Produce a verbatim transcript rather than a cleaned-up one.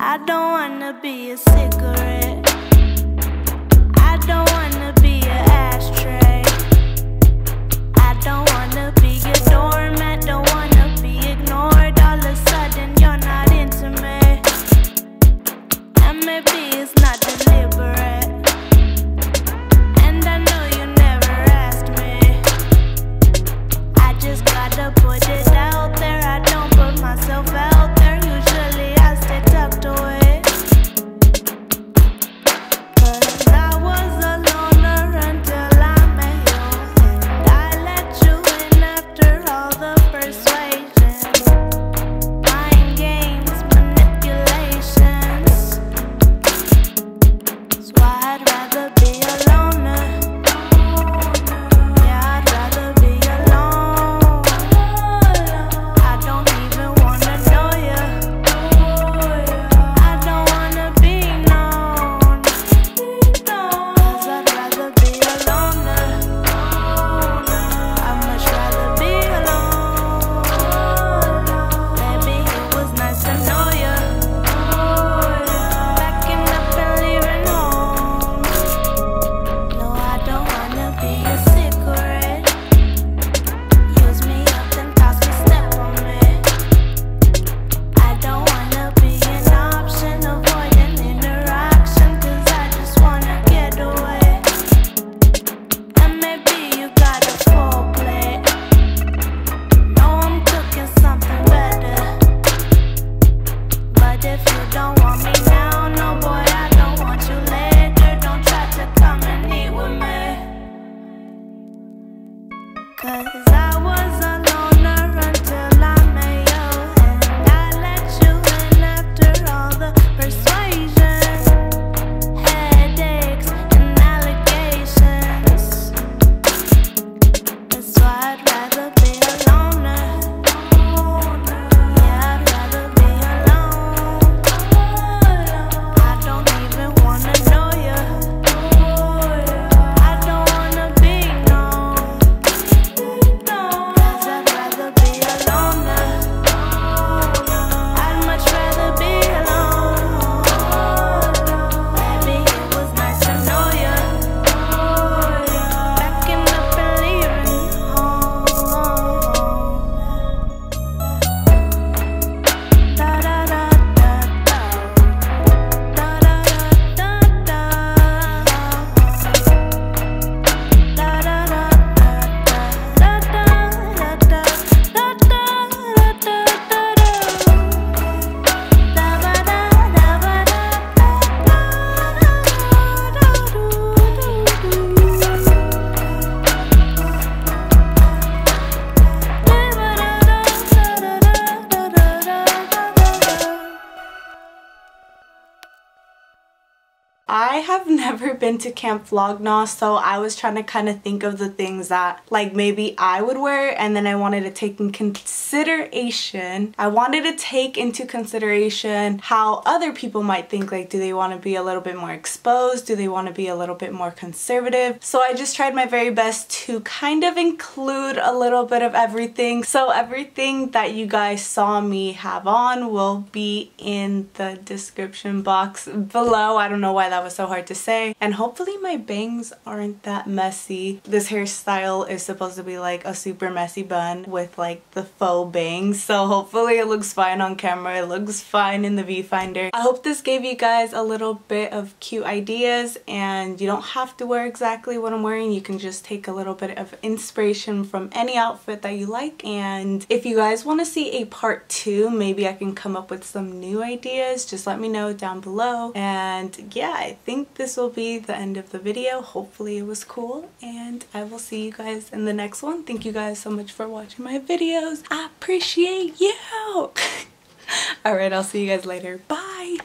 I don't wanna be a cigarette. I don't wanna be an ashtray. I don't wanna be your doormat. Don't wanna be ignored. All of a sudden you're not into me. And maybe it's not deliberate. And I know you never asked me. I just gotta put it out there. I don't put myself out there. Usually I stay tucked away. I have never been to Camp Flog Gnaw, so I was trying to kind of think of the things that like maybe I would wear, and then I wanted to take in consideration I wanted to take into consideration how other people might think. Like, do they want to be a little bit more exposed? Do they want to be a little bit more conservative? So I just tried my very best to kind of include a little bit of everything. So everything that you guys saw me have on will be in the description box below. I don't know why that That was so hard to say. And hopefully my bangs aren't that messy. This hairstyle is supposed to be like a super messy bun with like the faux bangs, so hopefully it looks fine on camera. It looks fine in the viewfinder. I hope this gave you guys a little bit of cute ideas, and you don't have to wear exactly what I'm wearing. You can just take a little bit of inspiration from any outfit that you like. And if you guys want to see a part two, maybe I can come up with some new ideas. Just let me know down below. And yeah, I think this will be the end of the video. Hopefully it was cool, and I will see you guys in the next one. Thank you guys so much for watching my videos. I appreciate you. All right, I'll see you guys later. Bye.